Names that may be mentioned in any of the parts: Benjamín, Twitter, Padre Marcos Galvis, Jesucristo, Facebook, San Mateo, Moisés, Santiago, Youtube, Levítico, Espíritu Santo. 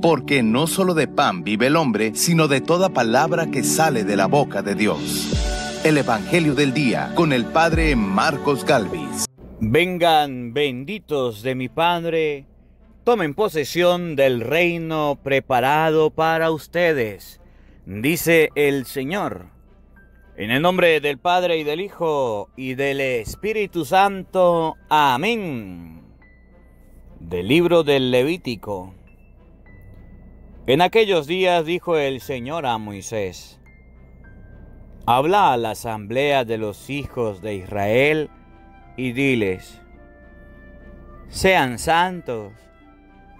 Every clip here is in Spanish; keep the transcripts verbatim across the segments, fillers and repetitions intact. porque no solo de pan vive el hombre, sino de toda palabra que sale de la boca de Dios. El Evangelio del Día, con el Padre Marcos Galvis. Vengan, benditos de mi Padre, tomen posesión del reino preparado para ustedes, dice el Señor. En el nombre del Padre, y del Hijo, y del Espíritu Santo. Amén. Del libro del Levítico. En aquellos días dijo el Señor a Moisés: habla a la asamblea de los hijos de Israel y diles: sean santos,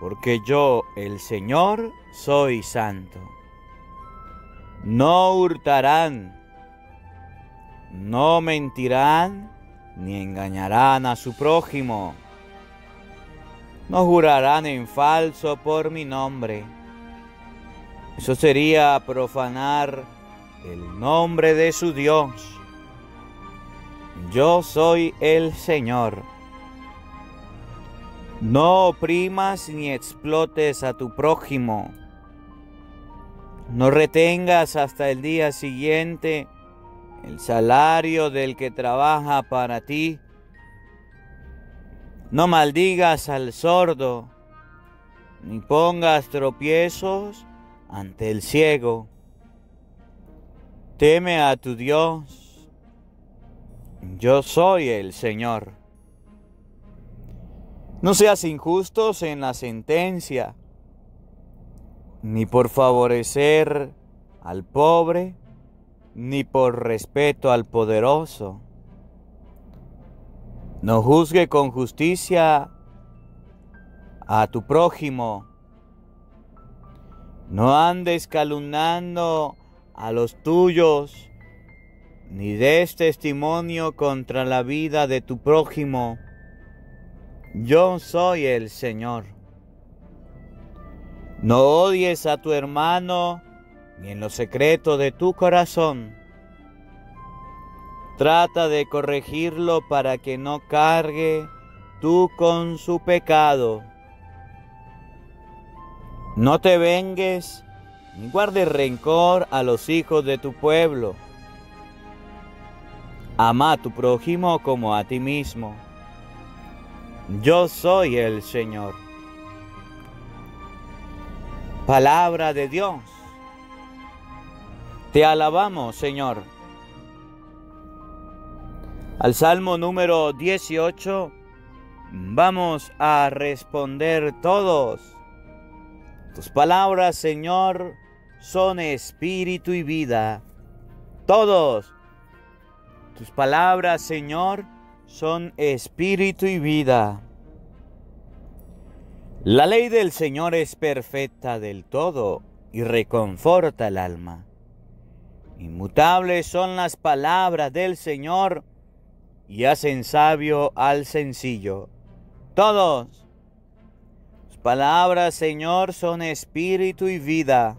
porque yo, el Señor, soy santo. No hurtarán, no mentirán, ni engañarán a su prójimo. No jurarán en falso por mi nombre. Eso sería profanar el nombre de su Dios. Yo soy el Señor. No oprimas ni explotes a tu prójimo. No retengas hasta el día siguiente el salario del que trabaja para ti. No maldigas al sordo, ni pongas tropiezos ante el ciego. Teme a tu Dios. Yo soy el Señor. No seas injustos en la sentencia, ni por favorecer al pobre, ni por respeto al poderoso. No juzgue con justicia a tu prójimo. No andes calumniando a los tuyos, ni des testimonio contra la vida de tu prójimo. Yo soy el Señor. No odies a tu hermano, ni en lo secreto de tu corazón. Trata de corregirlo para que no cargue tú con su pecado. No te vengues ni guardes rencor a los hijos de tu pueblo. Ama a tu prójimo como a ti mismo. Yo soy el Señor. Palabra de Dios. Te alabamos, Señor. Al Salmo número dieciocho vamos a responder todos. Tus palabras, Señor, son espíritu y vida. Todos. Tus palabras, Señor, son espíritu y vida. La ley del Señor es perfecta del todo y reconforta el alma. Inmutables son las palabras del Señor y hacen sabio al sencillo. Todos. Tus palabras, Señor, son espíritu y vida.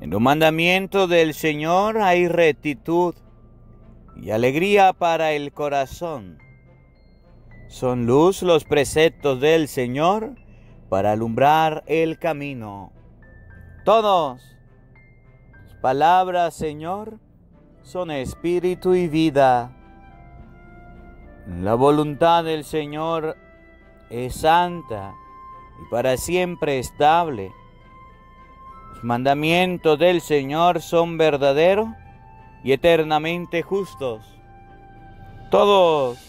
En los mandamientos del Señor hay rectitud y alegría para el corazón. Son luz los preceptos del Señor para alumbrar el camino. Todos. Tus palabras, Señor, son espíritu y vida. La voluntad del Señor es santa y para siempre estable. Los mandamientos del Señor son verdaderos y eternamente justos. Todos,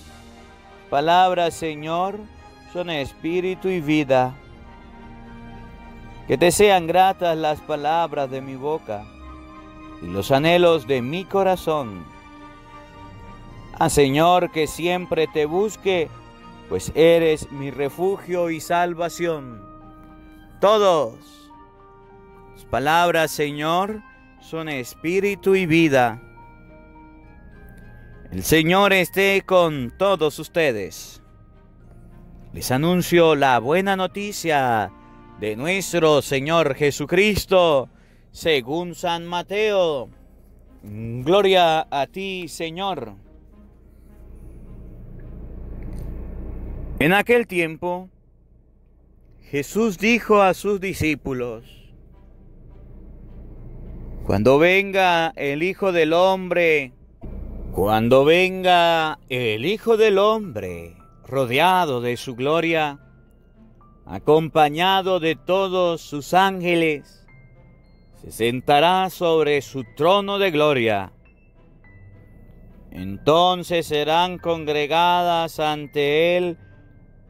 palabras, Señor, son espíritu y vida. Que te sean gratas las palabras de mi boca y los anhelos de mi corazón. Ah, Señor, que siempre te busque, pues eres mi refugio y salvación. Todos. Tus palabras, Señor, son espíritu y vida. El Señor esté con todos ustedes. Les anuncio la buena noticia de nuestro Señor Jesucristo, según San Mateo. Gloria a ti, Señor. En aquel tiempo, Jesús dijo a sus discípulos: cuando venga el Hijo del Hombre, cuando venga el Hijo del Hombre, rodeado de su gloria, acompañado de todos sus ángeles, se sentará sobre su trono de gloria. Entonces serán congregadas ante él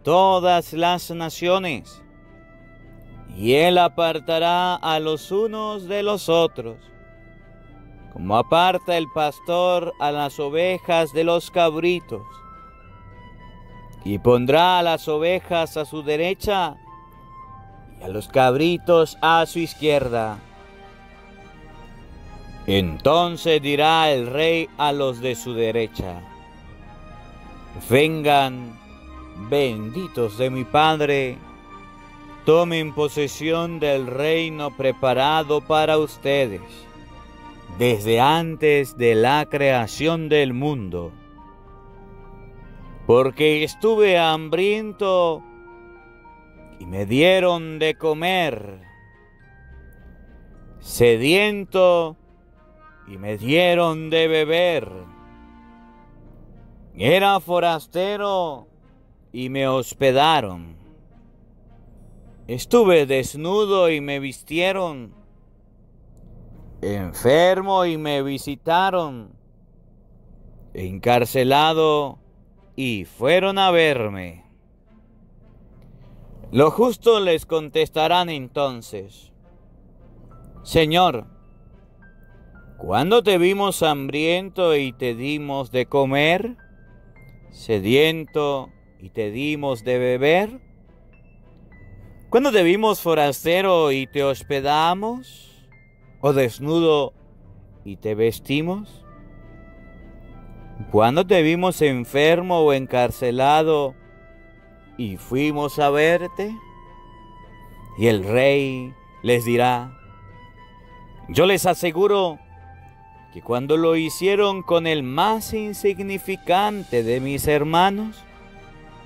todas las naciones, y él apartará a los unos de los otros, como aparta el pastor a las ovejas de los cabritos, y pondrá a las ovejas a su derecha y a los cabritos a su izquierda. Entonces dirá el rey a los de su derecha: vengan, benditos de mi Padre, tomen posesión del reino preparado para ustedes desde antes de la creación del mundo. Porque estuve hambriento y me dieron de comer, sediento y me dieron de beber, era forastero y me hospedaron, estuve desnudo y me vistieron, enfermo y me visitaron, encarcelado y fueron a verme. Los justos les contestarán entonces: Señor, ¿cuándo te vimos hambriento y te dimos de comer, sediento y te dimos de beber? ¿Cuándo te vimos forastero y te hospedamos, o desnudo y te vestimos? ¿Cuándo te vimos enfermo o encarcelado y fuimos a verte? Y el rey les dirá: yo les aseguro que cuando lo hicieron con el más insignificante de mis hermanos,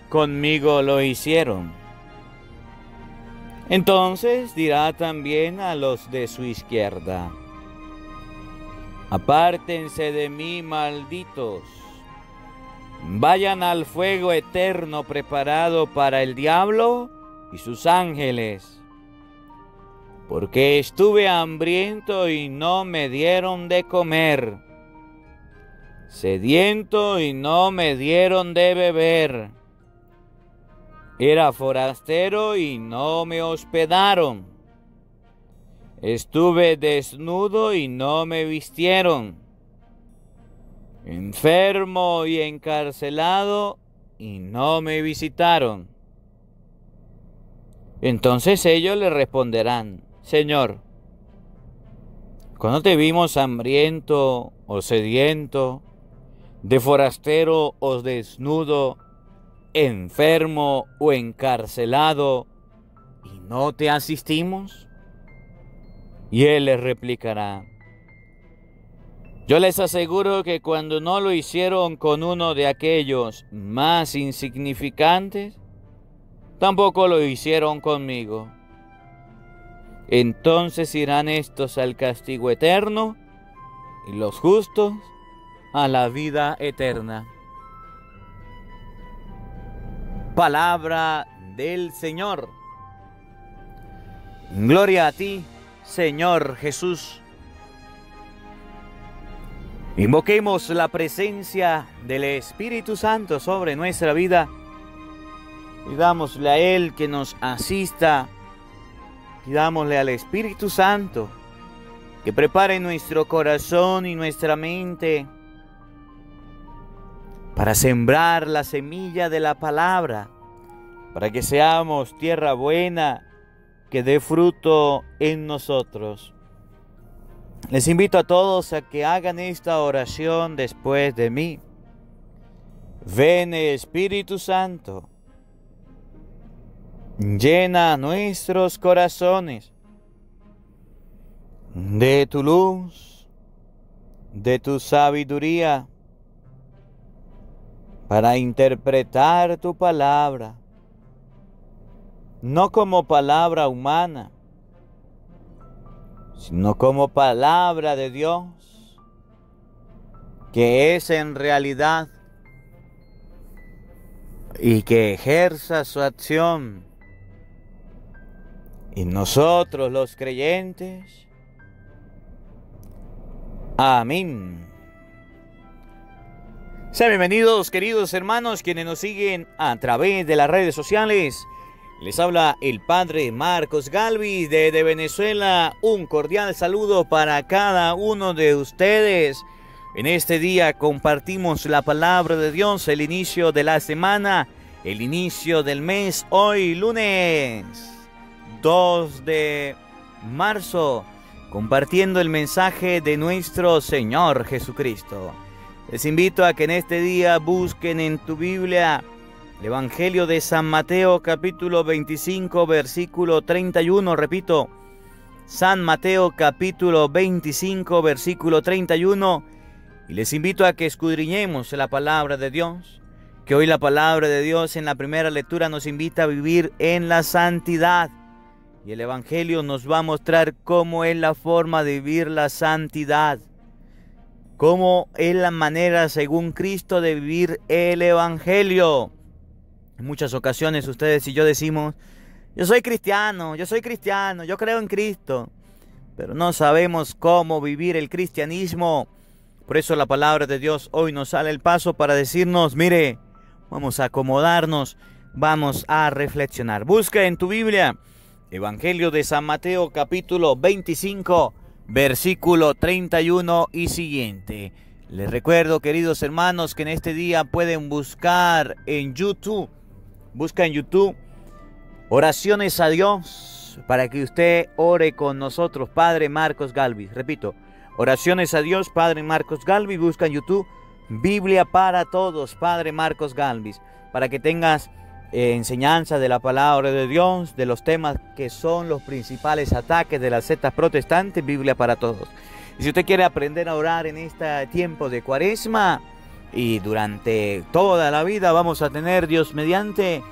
conmigo lo hicieron. Entonces dirá también a los de su izquierda: apártense de mí, malditos, vayan al fuego eterno preparado para el diablo y sus ángeles, porque estuve hambriento y no me dieron de comer, sediento y no me dieron de beber, era forastero y no me hospedaron, estuve desnudo y no me vistieron, enfermo y encarcelado y no me visitaron. Entonces ellos le responderán: Señor, ¿cuándo te vimos hambriento o sediento, de forastero o desnudo, enfermo o encarcelado, y no te asistimos? Y él les replicará: yo les aseguro que cuando no lo hicieron con uno de aquellos más insignificantes, tampoco lo hicieron conmigo. Entonces irán estos al castigo eterno y los justos a la vida eterna. Palabra del Señor. Gloria a ti, Señor Jesús. Invoquemos la presencia del Espíritu Santo sobre nuestra vida. Pidámosle a Él que nos asista. Pidámosle al Espíritu Santo que prepare nuestro corazón y nuestra mente para sembrar la semilla de la palabra, para que seamos tierra buena, que dé fruto en nosotros. Les invito a todos a que hagan esta oración después de mí. Ven, Espíritu Santo, llena nuestros corazones de tu luz, de tu sabiduría, para interpretar tu palabra, no como palabra humana, sino como palabra de Dios, que es en realidad, y que ejerza su acción. Y nosotros los creyentes, amén. Sean bienvenidos, queridos hermanos, quienes nos siguen a través de las redes sociales. Les habla el Padre Marcos Galvis desde Venezuela. Un cordial saludo para cada uno de ustedes. En este día compartimos la palabra de Dios, el inicio de la semana, el inicio del mes, hoy lunes dos de marzo, compartiendo el mensaje de nuestro Señor Jesucristo. Les invito a que en este día busquen en tu Biblia el Evangelio de San Mateo, capítulo veinticinco, versículo treinta y uno. Repito, San Mateo, capítulo veinticinco, versículo treinta y uno. Y les invito a que escudriñemos la palabra de Dios, que hoy la palabra de Dios en la primera lectura nos invita a vivir en la santidad. Y el Evangelio nos va a mostrar cómo es la forma de vivir la santidad, cómo es la manera, según Cristo, de vivir el Evangelio. En muchas ocasiones ustedes y yo decimos, yo soy cristiano, yo soy cristiano, yo creo en Cristo, pero no sabemos cómo vivir el cristianismo. Por eso la palabra de Dios hoy nos sale al paso para decirnos, mire, vamos a acomodarnos, vamos a reflexionar. Busca en tu Biblia, Evangelio de San Mateo, capítulo veinticinco, versículo treinta y uno y siguiente. Les recuerdo, queridos hermanos, que en este día pueden buscar en YouTube, busca en YouTube oraciones a Dios para que usted ore con nosotros, Padre Marcos Galvis. Repito, oraciones a Dios, Padre Marcos Galvis. Busca en YouTube Biblia para Todos, Padre Marcos Galvis, para que tengas eh, enseñanza de la palabra de Dios, de los temas que son los principales ataques de las sectas protestantes. Biblia para Todos. Y si usted quiere aprender a orar en este tiempo de Cuaresma, y durante toda la vida vamos a tener, Dios mediante,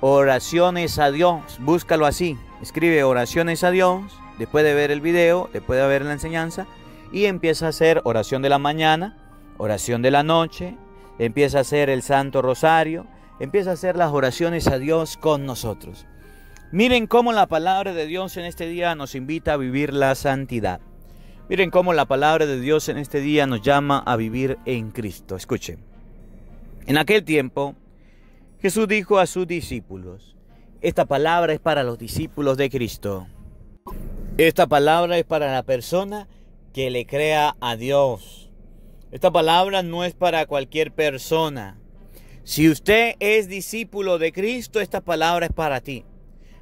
oraciones a Dios. Búscalo así, escribe oraciones a Dios, después de ver el video, después de ver la enseñanza, y empieza a hacer oración de la mañana, oración de la noche, empieza a hacer el Santo Rosario, empieza a hacer las oraciones a Dios con nosotros. Miren cómo la palabra de Dios en este día nos invita a vivir la santidad. Miren cómo la palabra de Dios en este día nos llama a vivir en Cristo. Escuchen. En aquel tiempo, Jesús dijo a sus discípulos, esta palabra es para los discípulos de Cristo. Esta palabra es para la persona que le crea a Dios. Esta palabra no es para cualquier persona. Si usted es discípulo de Cristo, esta palabra es para ti.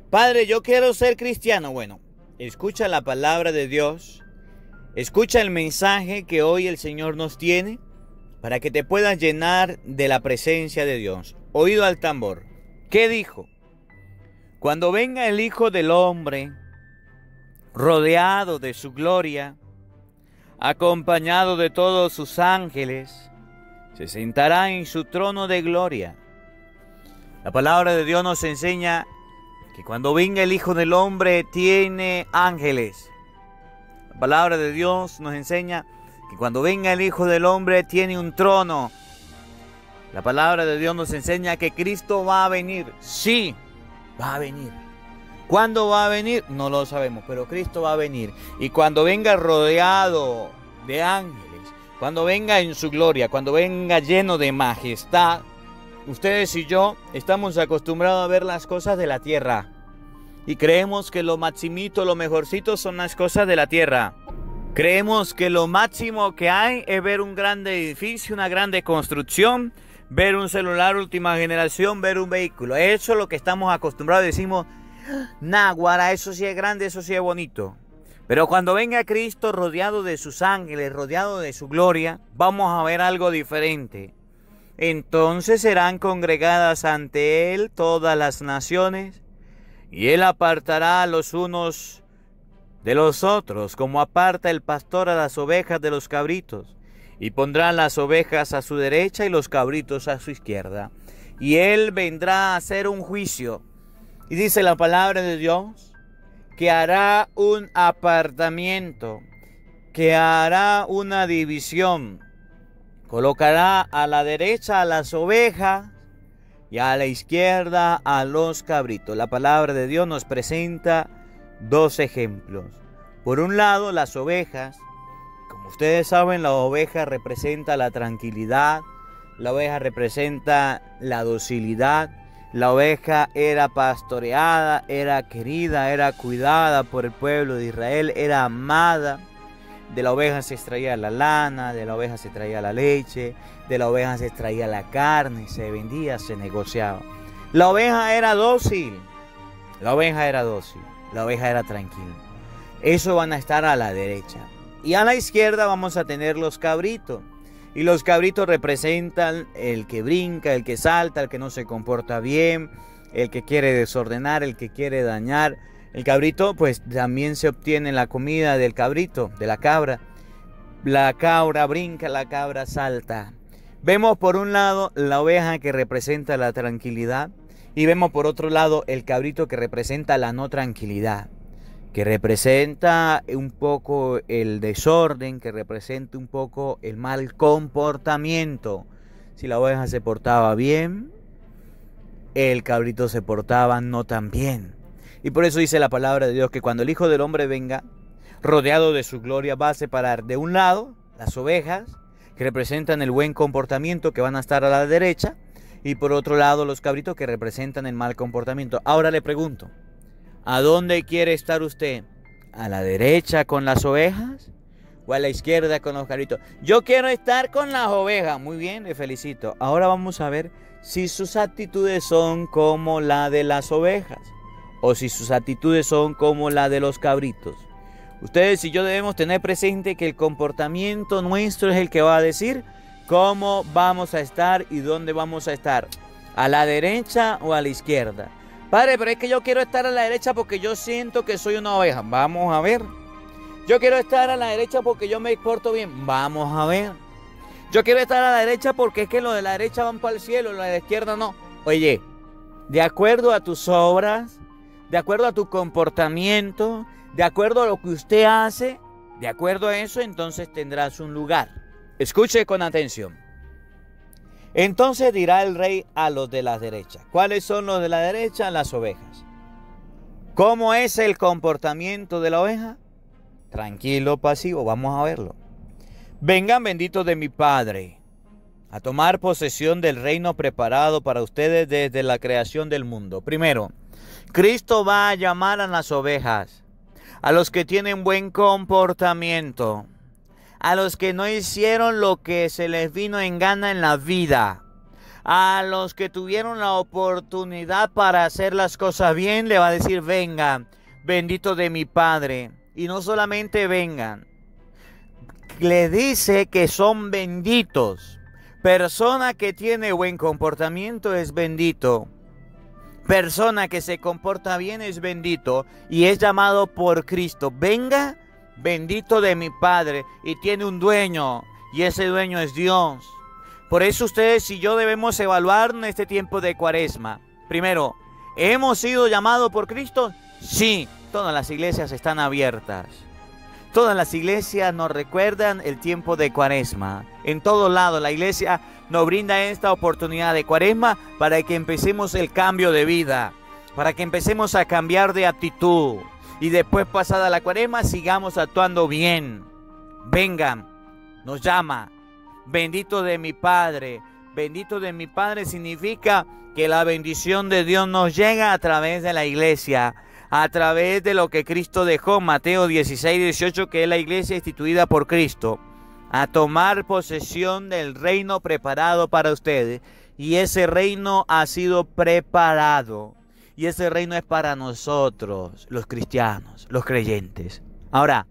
Padre, yo quiero ser cristiano. Bueno, escucha la palabra de Dios. Escucha el mensaje que hoy el Señor nos tiene para que te puedas llenar de la presencia de Dios. Oído al tambor. ¿Qué dijo? Cuando venga el Hijo del Hombre, rodeado de su gloria, acompañado de todos sus ángeles, se sentará en su trono de gloria. La palabra de Dios nos enseña que cuando venga el Hijo del Hombre tiene ángeles. La palabra de Dios nos enseña que cuando venga el Hijo del Hombre tiene un trono. La palabra de Dios nos enseña que Cristo va a venir. Sí, va a venir. ¿Cuándo va a venir? No lo sabemos, pero Cristo va a venir. Y cuando venga rodeado de ángeles, cuando venga en su gloria, cuando venga lleno de majestad, ustedes y yo estamos acostumbrados a ver las cosas de la tierra. Y creemos que lo maximito, lo mejorcito son las cosas de la tierra. Creemos que lo máximo que hay es ver un grande edificio, una grande construcción, ver un celular última generación, ver un vehículo. Eso es lo que estamos acostumbrados. Decimos, náguara, eso sí es grande, eso sí es bonito. Pero cuando venga Cristo rodeado de sus ángeles, rodeado de su gloria, vamos a ver algo diferente. Entonces serán congregadas ante Él todas las naciones, y Él apartará a los unos de los otros, como aparta el pastor a las ovejas de los cabritos, y pondrá las ovejas a su derecha y los cabritos a su izquierda. Y Él vendrá a hacer un juicio. Y dice la palabra de Dios que hará un apartamiento, que hará una división, colocará a la derecha a las ovejas y a la izquierda a los cabritos. La palabra de Dios nos presenta dos ejemplos. Por un lado, las ovejas. Como ustedes saben, la oveja representa la tranquilidad, la oveja representa la docilidad. La oveja era pastoreada, era querida, era cuidada por el pueblo de Israel, era amada. De la oveja se extraía la lana, de la oveja se extraía la leche, de la oveja se extraía la carne, se vendía, se negociaba. La oveja era dócil, la oveja era dócil, la oveja era tranquila. Eso van a estar a la derecha. Y a la izquierda vamos a tener los cabritos. Y los cabritos representan el que brinca, el que salta, el que no se comporta bien, el que quiere desordenar, el que quiere dañar. El cabrito, pues también se obtiene la comida del cabrito, de la cabra. La cabra brinca, la cabra salta. Vemos por un lado la oveja que representa la tranquilidad y vemos por otro lado el cabrito que representa la no tranquilidad, que representa un poco el desorden, que representa un poco el mal comportamiento. Si la oveja se portaba bien, el cabrito se portaba no tan bien. Y por eso dice la palabra de Dios que cuando el Hijo del Hombre venga, rodeado de su gloria, va a separar de un lado las ovejas, que representan el buen comportamiento, que van a estar a la derecha, y por otro lado los cabritos, que representan el mal comportamiento. Ahora le pregunto, ¿a dónde quiere estar usted? ¿A la derecha con las ovejas o a la izquierda con los cabritos? Yo quiero estar con las ovejas. Muy bien, le felicito. Ahora vamos a ver si sus actitudes son como la de las ovejas o si sus actitudes son como la de los cabritos. Ustedes y yo debemos tener presente que el comportamiento nuestro es el que va a decir cómo vamos a estar y dónde vamos a estar, a la derecha o a la izquierda. Padre, pero es que yo quiero estar a la derecha porque yo siento que soy una oveja. Vamos a ver. Yo quiero estar a la derecha porque yo me porto bien. Vamos a ver. Yo quiero estar a la derecha porque es que los de la derecha van para el cielo, los de la izquierda no. Oye, de acuerdo a tus obras, de acuerdo a tu comportamiento, de acuerdo a lo que usted hace, de acuerdo a eso, entonces tendrás un lugar. Escuche con atención. Entonces dirá el rey a los de la derecha. ¿Cuáles son los de la derecha? Las ovejas. ¿Cómo es el comportamiento de la oveja? Tranquilo, pasivo, vamos a verlo. Vengan benditos de mi Padre a tomar posesión del reino preparado para ustedes desde la creación del mundo. Primero, Cristo va a llamar a las ovejas, a los que tienen buen comportamiento, a los que no hicieron lo que se les vino en gana en la vida, a los que tuvieron la oportunidad para hacer las cosas bien, le va a decir, vengan, bendito de mi Padre. Y no solamente vengan, le dice que son benditos. Persona que tiene buen comportamiento es bendito. Persona que se comporta bien es bendito y es llamado por Cristo. Venga, bendito de mi Padre, y tiene un dueño, y ese dueño es Dios. Por eso ustedes y yo debemos evaluar en este tiempo de Cuaresma. Primero, ¿hemos sido llamados por Cristo? Sí, todas las iglesias están abiertas. Todas las iglesias nos recuerdan el tiempo de Cuaresma. En todos lados la iglesia nos brinda esta oportunidad de Cuaresma para que empecemos el cambio de vida, para que empecemos a cambiar de actitud. Y después, pasada la Cuaresma, sigamos actuando bien. Vengan, nos llama. Bendito de mi Padre. Bendito de mi Padre significa que la bendición de Dios nos llega a través de la iglesia, a través de lo que Cristo dejó, Mateo dieciséis, dieciocho, que es la iglesia instituida por Cristo, a tomar posesión del reino preparado para ustedes. Y ese reino ha sido preparado. Y ese reino es para nosotros, los cristianos, los creyentes. Ahora,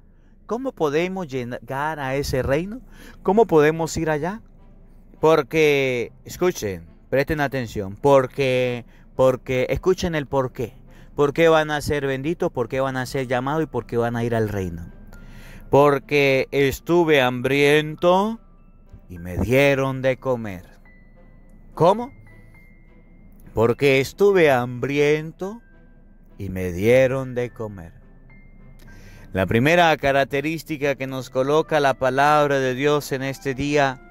¿cómo podemos llegar a ese reino? ¿Cómo podemos ir allá? Porque, escuchen, presten atención, porque, porque, escuchen el por qué. ¿Por qué van a ser benditos? ¿Por qué van a ser llamados? ¿Y por qué van a ir al reino? Porque estuve hambriento y me dieron de comer. ¿Cómo? Porque estuve hambriento y me dieron de comer. La primera característica que nos coloca la palabra de Dios en este día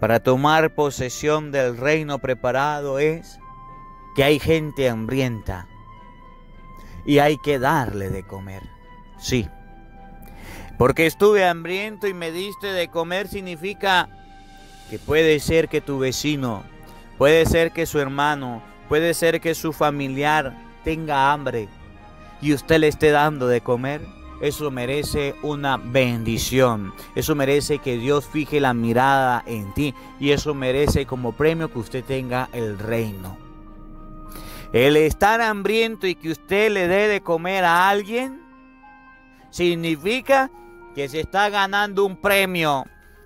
para tomar posesión del reino preparado es que hay gente hambrienta y hay que darle de comer. Sí, porque estuve hambriento y me diste de comer significa que puede ser que tu vecino, puede ser que su hermano, puede ser que su familiar tenga hambre y usted le esté dando de comer. Eso merece una bendición, eso merece que Dios fije la mirada en ti y eso merece como premio que usted tenga el reino. El estar hambriento y que usted le dé de comer a alguien significa que se está ganando un premio,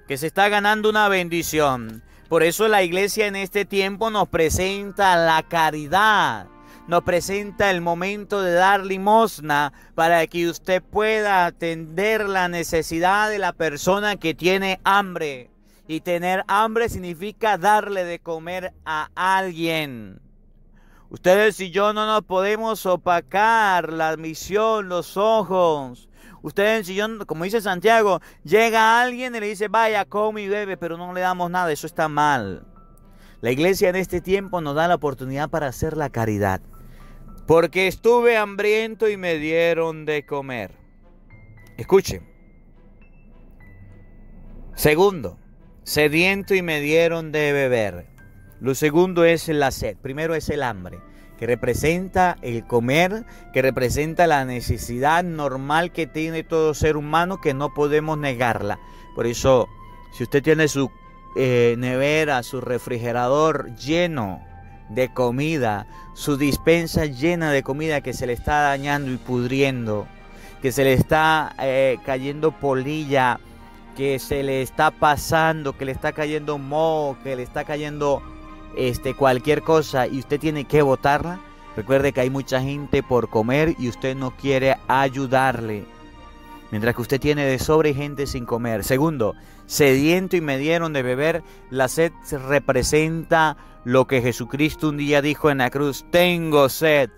que se está ganando una bendición. Por eso la iglesia en este tiempo nos presenta la caridad, nos presenta el momento de dar limosna para que usted pueda atender la necesidad de la persona que tiene hambre. Y tener hambre significa darle de comer a alguien. Ustedes y yo no nos podemos opacar la misión, los ojos. Ustedes y yo, como dice Santiago, llega alguien y le dice, vaya, come y bebe, pero no le damos nada, eso está mal. La iglesia en este tiempo nos da la oportunidad para hacer la caridad. Porque estuve hambriento y me dieron de comer. Escuchen. Segundo, sediento y me dieron de beber. Lo segundo es la sed. Primero es el hambre, que representa el comer, que representa la necesidad normal que tiene todo ser humano, que no podemos negarla. Por eso, si usted tiene su Eh, nevera, su refrigerador lleno de comida, su dispensa llena de comida que se le está dañando y pudriendo, que se le está eh, cayendo polilla, que se le está pasando, que le está cayendo moho, que le está cayendo este, cualquier cosa y usted tiene que botarla. Recuerde que hay mucha gente por comer y usted no quiere ayudarle. Mientras que usted tiene de sobra y gente sin comer. Segundo, sediento y me dieron de beber. La sed representa lo que Jesucristo un día dijo en la cruz. Tengo sed.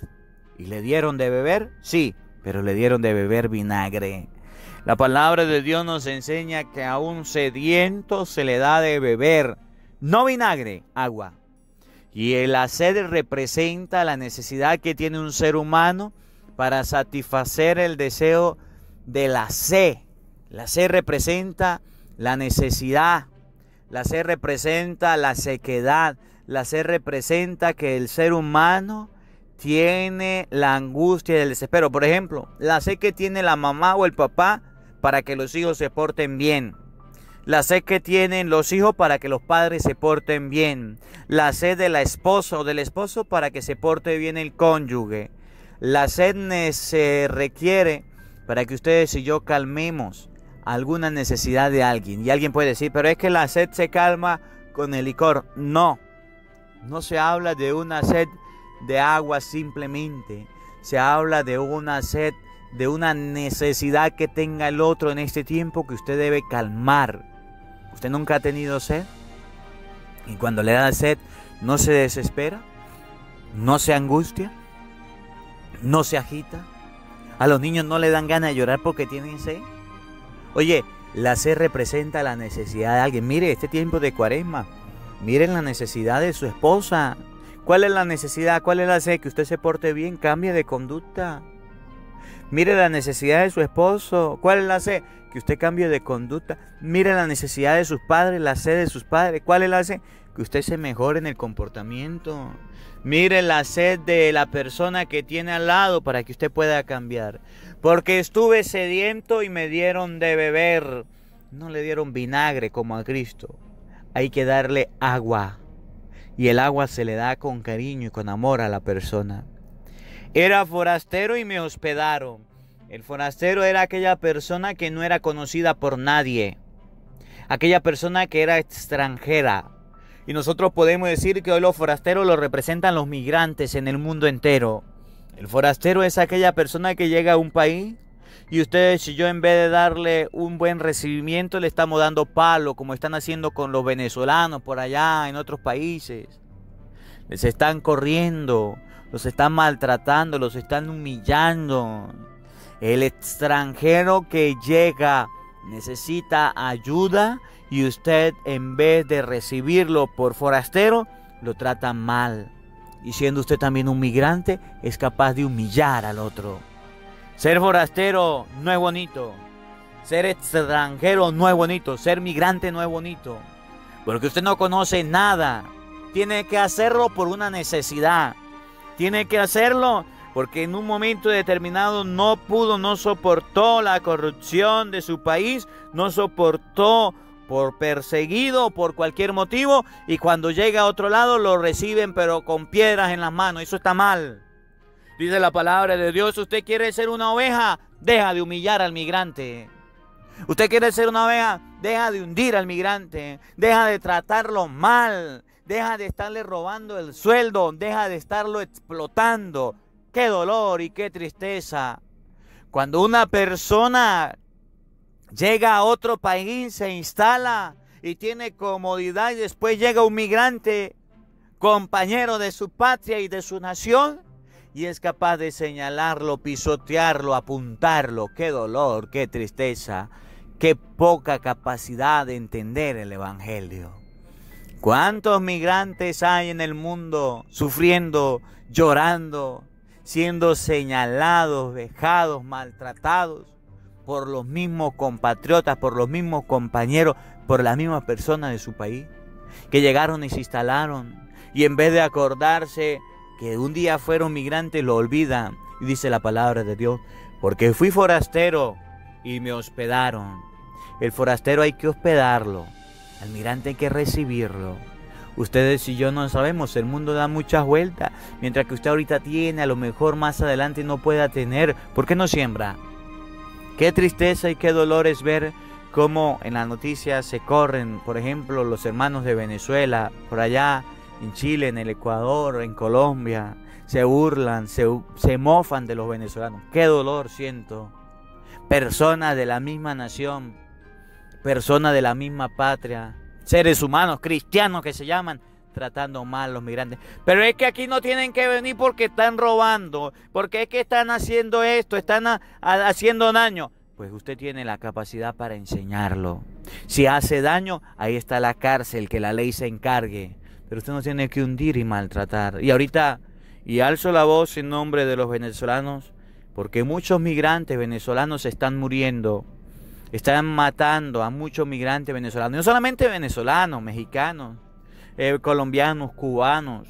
¿Y le dieron de beber? Sí, pero le dieron de beber vinagre. La palabra de Dios nos enseña que a un sediento se le da de beber. No vinagre, agua. Y la sed representa la necesidad que tiene un ser humano para satisfacer el deseo de la sed. La sed representa la necesidad, la sed representa la sequedad, la sed representa que el ser humano tiene la angustia y el desespero. Por ejemplo, la sed que tiene la mamá o el papá para que los hijos se porten bien. La sed que tienen los hijos para que los padres se porten bien. La sed de la esposa o del esposo para que se porte bien el cónyuge. La sed se requiere para que ustedes y yo calmemos alguna necesidad de alguien. Y alguien puede decir, pero es que la sed se calma con el licor. No, no se habla de una sed de agua simplemente. Se habla de una sed, de una necesidad que tenga el otro en este tiempo que usted debe calmar. ¿Usted nunca ha tenido sed? Y cuando le da sed, ¿no se desespera? ¿No se angustia? ¿No se agita? ¿A los niños no le dan ganas de llorar porque tienen sed? Oye, la sed representa la necesidad de alguien. Mire, este tiempo de cuaresma, miren la necesidad de su esposa. ¿Cuál es la necesidad? ¿Cuál es la sed? Que usted se porte bien, cambie de conducta. Mire la necesidad de su esposo. ¿Cuál es la sed? Que usted cambie de conducta. Mire la necesidad de sus padres, la sed de sus padres. ¿Cuál es la sed? Que usted se mejore en el comportamiento. Mire la sed de la persona que tiene al lado para que usted pueda cambiar. Porque estuve sediento y me dieron de beber. No le dieron vinagre como a Cristo. Hay que darle agua. Y el agua se le da con cariño y con amor a la persona. Era forastero y me hospedaron. El forastero era aquella persona que no era conocida por nadie. Aquella persona que era extranjera. Y nosotros podemos decir que hoy los forasteros los representan los migrantes en el mundo entero. El forastero es aquella persona que llega a un país y ustedes y yo, en vez de darle un buen recibimiento, le estamos dando palo, como están haciendo con los venezolanos por allá en otros países. Les están corriendo, los están maltratando, los están humillando. El extranjero que llega necesita ayuda y usted, en vez de recibirlo por forastero, lo trata mal. Y siendo usted también un migrante, es capaz de humillar al otro. Ser forastero no es bonito. Ser extranjero no es bonito. Ser migrante no es bonito. Porque usted no conoce nada. Tiene que hacerlo por una necesidad. Tiene que hacerlo porque en un momento determinado no pudo, no soportó la corrupción de su país. No soportó por perseguido, por cualquier motivo. Y cuando llega a otro lado lo reciben pero con piedras en las manos. Eso está mal. Dice la palabra de Dios, usted quiere ser una oveja, deja de humillar al migrante. Usted quiere ser una oveja, deja de hundir al migrante. Deja de tratarlo mal. Deja de estarle robando el sueldo. Deja de estarlo explotando. ¡Qué dolor y qué tristeza! Cuando una persona llega a otro país, se instala y tiene comodidad, y después llega un migrante, compañero de su patria y de su nación, y es capaz de señalarlo, pisotearlo, apuntarlo. ¡Qué dolor, qué tristeza! ¡Qué poca capacidad de entender el Evangelio! ¿Cuántos migrantes hay en el mundo sufriendo, llorando, siendo señalados, vejados, maltratados por los mismos compatriotas, por los mismos compañeros, por las mismas personas de su país, que llegaron y se instalaron, y en vez de acordarse que un día fueron migrantes, lo olvidan? Y dice la palabra de Dios, porque fui forastero y me hospedaron. El forastero hay que hospedarlo, al migrante hay que recibirlo. Ustedes y yo no sabemos, el mundo da muchas vueltas. Mientras que usted ahorita tiene, a lo mejor más adelante no pueda tener. ¿Por qué no siembra? Qué tristeza y qué dolor es ver cómo en las noticias se corren, por ejemplo, los hermanos de Venezuela, por allá en Chile, en el Ecuador, en Colombia. Se burlan, se, se mofan de los venezolanos. Qué dolor siento. Personas de la misma nación, personas de la misma patria, seres humanos, cristianos que se llaman, tratando mal a los migrantes. Pero es que aquí no tienen que venir porque están robando, porque es que están haciendo esto, están a, a, haciendo daño. Pues usted tiene la capacidad para enseñarlo. Si hace daño, ahí está la cárcel, que la ley se encargue. Pero usted no tiene que hundir y maltratar. Y ahorita, y alzo la voz en nombre de los venezolanos, porque muchos migrantes venezolanos están muriendo. Están matando a muchos migrantes venezolanos. No solamente venezolanos, mexicanos, eh, colombianos, cubanos.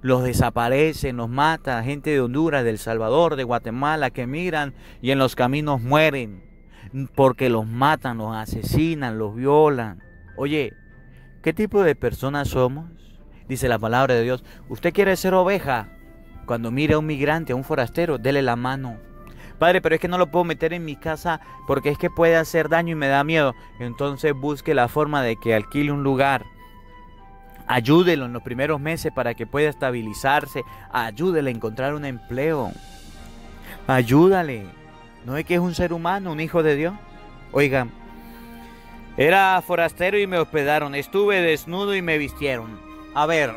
Los desaparecen, los matan. Gente de Honduras, de El Salvador, de Guatemala, que migran y en los caminos mueren. Porque los matan, los asesinan, los violan. Oye, ¿qué tipo de personas somos? Dice la palabra de Dios. Usted quiere ser oveja. Cuando mire a un migrante, a un forastero, dele la mano. Padre, pero es que no lo puedo meter en mi casa porque es que puede hacer daño y me da miedo. Entonces busque la forma de que alquile un lugar. Ayúdelo en los primeros meses para que pueda estabilizarse. Ayúdele a encontrar un empleo. Ayúdale. ¿No es que es un ser humano, un hijo de Dios? Oigan, era forastero y me hospedaron. Estuve desnudo y me vistieron. A ver,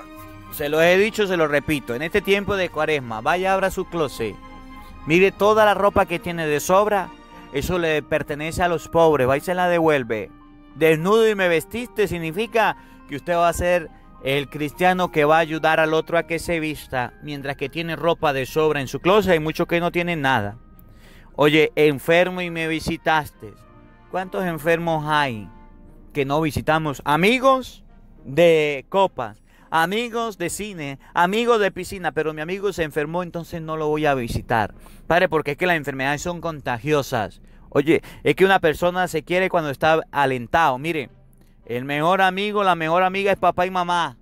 se lo he dicho, se lo repito. En este tiempo de Cuaresma, vaya, abra su closet. Mire toda la ropa que tiene de sobra, eso le pertenece a los pobres, va y se la devuelve. Desnudo y me vestiste significa que usted va a ser el cristiano que va a ayudar al otro a que se vista, mientras que tiene ropa de sobra en su closet. Hay muchos que no tienen nada. Oye, enfermo y me visitaste. ¿Cuántos enfermos hay que no visitamos? Amigos de copas, amigos de cine, amigos de piscina, pero mi amigo se enfermó, entonces no lo voy a visitar. Padre, porque es que las enfermedades son contagiosas. Oye, es que una persona se quiere cuando está alentado. Mire, el mejor amigo, la mejor amiga es papá y mamá,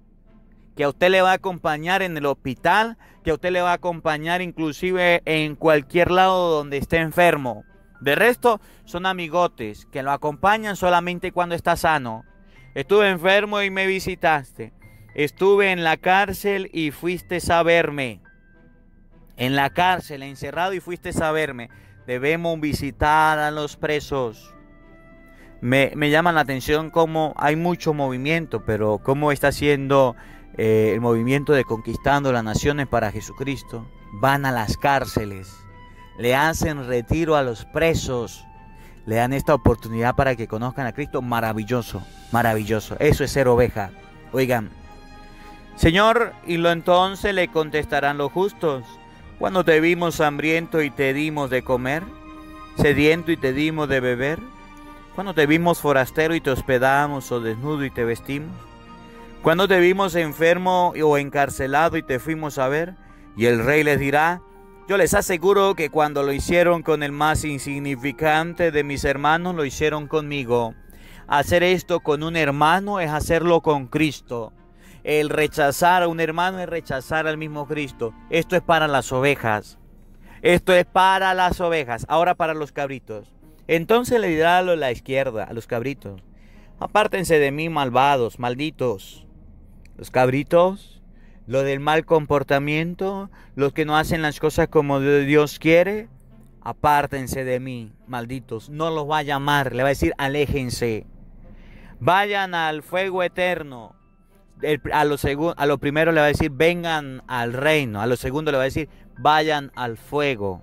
que a usted le va a acompañar en el hospital, que a usted le va a acompañar inclusive en cualquier lado donde esté enfermo. De resto, son amigotes que lo acompañan solamente cuando está sano. Estuve enfermo y me visitaste. Estuve en la cárcel y fuiste a verme. En la cárcel, encerrado y fuiste a verme. Debemos visitar a los presos. Me, me llama la atención cómo hay mucho movimiento, pero cómo está siendo eh, el movimiento de Conquistando las Naciones para Jesucristo, van a las cárceles, le hacen retiro a los presos, le dan esta oportunidad para que conozcan a Cristo. Maravilloso, maravilloso. Eso es ser oveja. Oigan, Señor, y lo entonces le contestarán los justos: cuando te vimos hambriento y te dimos de comer, sediento y te dimos de beber, cuando te vimos forastero y te hospedamos, o desnudo y te vestimos, cuando te vimos enfermo o encarcelado y te fuimos a ver. Y el rey les dirá: yo les aseguro que cuando lo hicieron con el más insignificante de mis hermanos, lo hicieron conmigo. Hacer esto con un hermano es hacerlo con Cristo. El rechazar a un hermano es rechazar al mismo Cristo. Esto es para las ovejas. Esto es para las ovejas. Ahora para los cabritos. Entonces le dirá a la izquierda, a los cabritos: apártense de mí, malvados, malditos. Los cabritos, los del mal comportamiento, los que no hacen las cosas como Dios quiere, apártense de mí, malditos. No los va a llamar, le va a decir: aléjense. Vayan al fuego eterno. El, a, lo a lo primero le va a decir: vengan al reino. A lo segundo le va a decir: vayan al fuego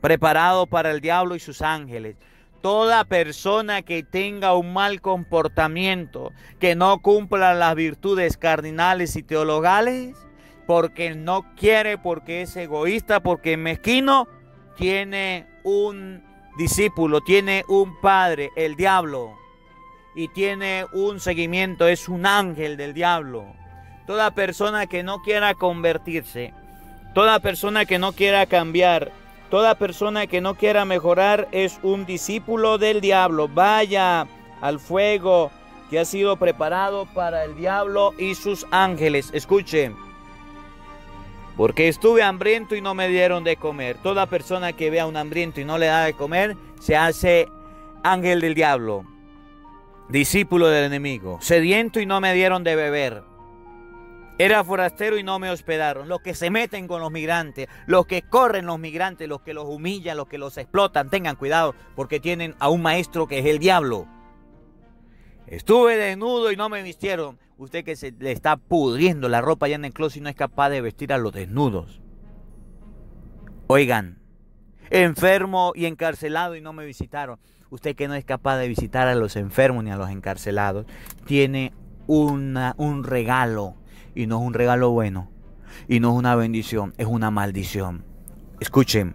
preparado para el diablo y sus ángeles. Toda persona que tenga un mal comportamiento, que no cumpla las virtudes cardinales y teologales, porque no quiere, porque es egoísta, porque es mezquino, tiene un discípulo, tiene un padre, el diablo, y tiene un seguimiento, es un ángel del diablo. Toda persona que no quiera convertirse, toda persona que no quiera cambiar, toda persona que no quiera mejorar es un discípulo del diablo. Vaya al fuego que ha sido preparado para el diablo y sus ángeles. Escuchen. Porque estuve hambriento y no me dieron de comer. Toda persona que vea a un hambriento y no le da de comer, se hace ángel del diablo, discípulo del enemigo. Sediento y no me dieron de beber. Era forastero y no me hospedaron. Los que se meten con los migrantes, los que corren los migrantes, los que los humillan, los que los explotan, tengan cuidado, porque tienen a un maestro que es el diablo. Estuve desnudo y no me vistieron. Usted que se le está pudriendo la ropa allá en el closet y no es capaz de vestir a los desnudos. Oigan, enfermo y encarcelado y no me visitaron. Usted que no es capaz de visitar a los enfermos ni a los encarcelados, tiene una, un regalo. Y no es un regalo bueno, y no es una bendición, es una maldición. Escuchen,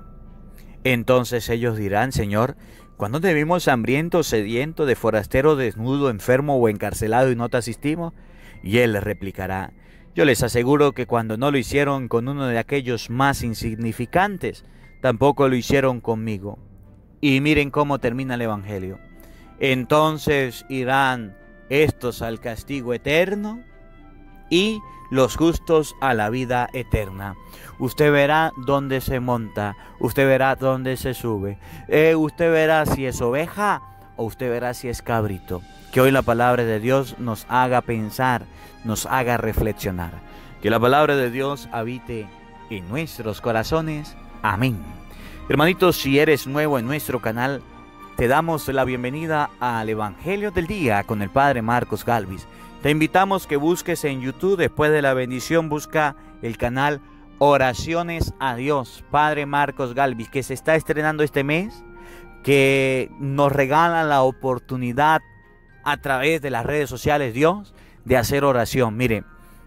entonces ellos dirán: Señor, ¿cuándo te vimos hambriento, sediento, de forastero, desnudo, enfermo o encarcelado y no te asistimos? Y él les replicará: yo les aseguro que cuando no lo hicieron con uno de aquellos más insignificantes, tampoco lo hicieron conmigo. Y miren cómo termina el evangelio. Entonces irán estos al castigo eterno y los justos a la vida eterna. Usted verá dónde se monta, usted verá dónde se sube, eh, usted verá si es oveja o usted verá si es cabrito. Que hoy la palabra de Dios nos haga pensar, nos haga reflexionar. Que la palabra de Dios habite en nuestros corazones. Amén. Hermanitos, si eres nuevo en nuestro canal, te damos la bienvenida al Evangelio del Día con el Padre Marcos Galvis. Te invitamos que busques en YouTube, después de la bendición, busca el canal Oraciones a Dios, Padre Marcos Galvis, que se está estrenando este mes, que nos regala la oportunidad a través de las redes sociales, Dios, de hacer oración. Mire,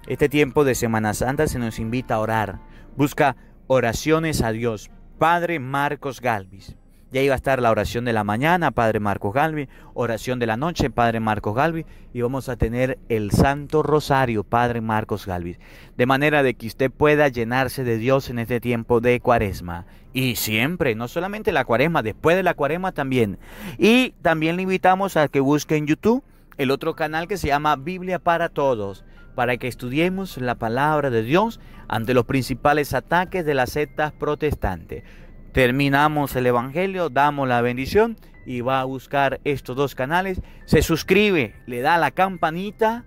este tiempo de Semana Santa se nos invita a orar. Busca Oraciones a Dios, Padre Marcos Galvis. Y ahí va a estar la oración de la mañana, Padre Marcos Galvis, oración de la noche, Padre Marcos Galvis, y vamos a tener el Santo Rosario, Padre Marcos Galvis. De manera de que usted pueda llenarse de Dios en este tiempo de Cuaresma. Y siempre, no solamente la Cuaresma, después de la Cuaresma también. Y también le invitamos a que busque en YouTube el otro canal que se llama Biblia para Todos, para que estudiemos la palabra de Dios ante los principales ataques de las sectas protestantes. Terminamos el evangelio, damos la bendición y va a buscar estos dos canales. Se suscribe, le da la campanita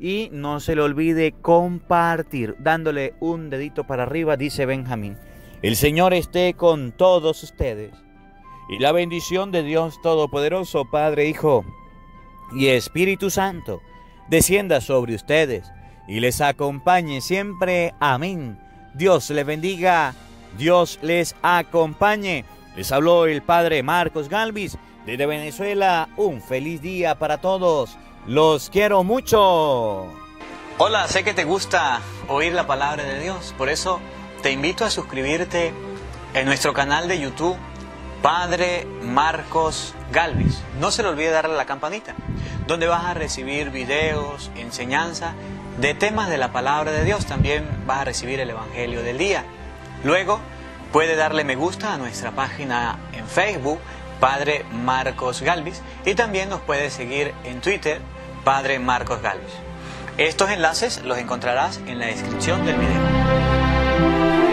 y no se le olvide compartir. Dándole un dedito para arriba, dice Benjamín: el Señor esté con todos ustedes. Y la bendición de Dios Todopoderoso, Padre, Hijo y Espíritu Santo, descienda sobre ustedes y les acompañe siempre. Amén. Dios les bendiga, Dios les acompañe. Les habló el Padre Marcos Galvis desde Venezuela. Un feliz día para todos. Los quiero mucho. Hola, sé que te gusta oír la palabra de Dios. Por eso te invito a suscribirte en nuestro canal de YouTube, Padre Marcos Galvis. No se le olvide darle a la campanita, donde vas a recibir videos, enseñanza de temas de la palabra de Dios. También vas a recibir el Evangelio del día. Luego, puede darle me gusta a nuestra página en Facebook, Padre Marcos Galvis, y también nos puede seguir en Twitter, Padre Marcos Galvis. Estos enlaces los encontrarás en la descripción del video.